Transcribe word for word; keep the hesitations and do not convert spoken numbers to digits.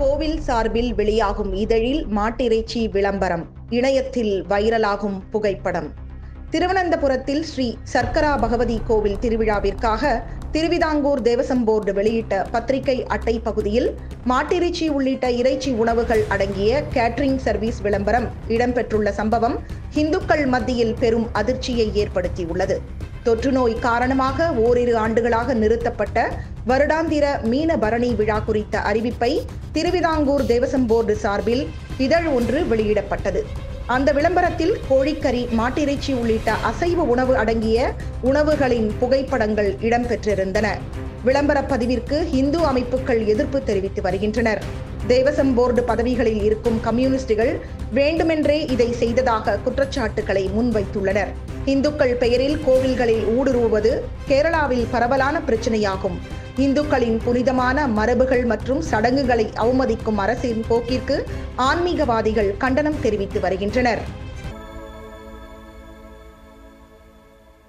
கோவில் சார்பில் வெளியாகும் இதழில் மாட்டிறைச்சி விளம்பரம், இணையத்தில் வைரலாகும் புகைப்படம். திருவனந்தபுரத்தில் ஸ்ரீ சர்க்கரா பகவதி கோவில் திருவிழாவிற்காக திருவிதாங்கூர் தேவசம் போர்டு வெளியிட்ட பத்திரிகை அட்டை பகுதியில் மாட்டிறைச்சி உள்ளிட்ட இறைச்சி உணவுகள் அடங்கிய கேட்டரிங் சர்வீஸ் விளம்பரம் இடம்பெற்றுள்ள சம்பவம் இந்துக்கள் மத்தியில் பெரும் அதிர்ச்சியை ஏற்படுத்தியுள்ளது. தொற்று நோய் காரணமாக ஓரிரு ஆண்டுகளாக நிறுத்தப்பட்ட வருடாந்திர மீன பரணி விழா குறித்த அறிவிப்பை திருவிதாங்கூர் தேவசம் போர்டு சார்பில் இதழ் ஒன்று வெளியிடப்பட்டது. அந்த விளம்பரத்தில் கோழிக்கறி, மாட்டிறைச்சி உள்ளிட்ட அசைவ உணவு அடங்கிய உணவுகளின் புகைப்படங்கள் இடம்பெற்றிருந்தன. விளம்பரப் பதிவிற்கு இந்து அமைப்புகள் எதிர்ப்பு தெரிவித்து வருகின்றனர். தேவசம் போர்டு பதவிகளில் இருக்கும் கம்யூனிஸ்டுகள் வேண்டுமென்றே இதை செய்ததாக குற்றச்சாட்டுகளை முன்வைத்துள்ளனர். இந்துக்கள் பெயரில் கோவில்களில் ஊடுருவது கேரளாவில் பரவலான பிரச்சனையாகும். இந்துக்களின் புனிதமான மரபுகள் மற்றும் சடங்குகளை அவமதிக்கும் அரசின் போக்கிற்கு ஆன்மீகவாதிகள் கண்டனம் தெரிவித்து வருகின்றனர்.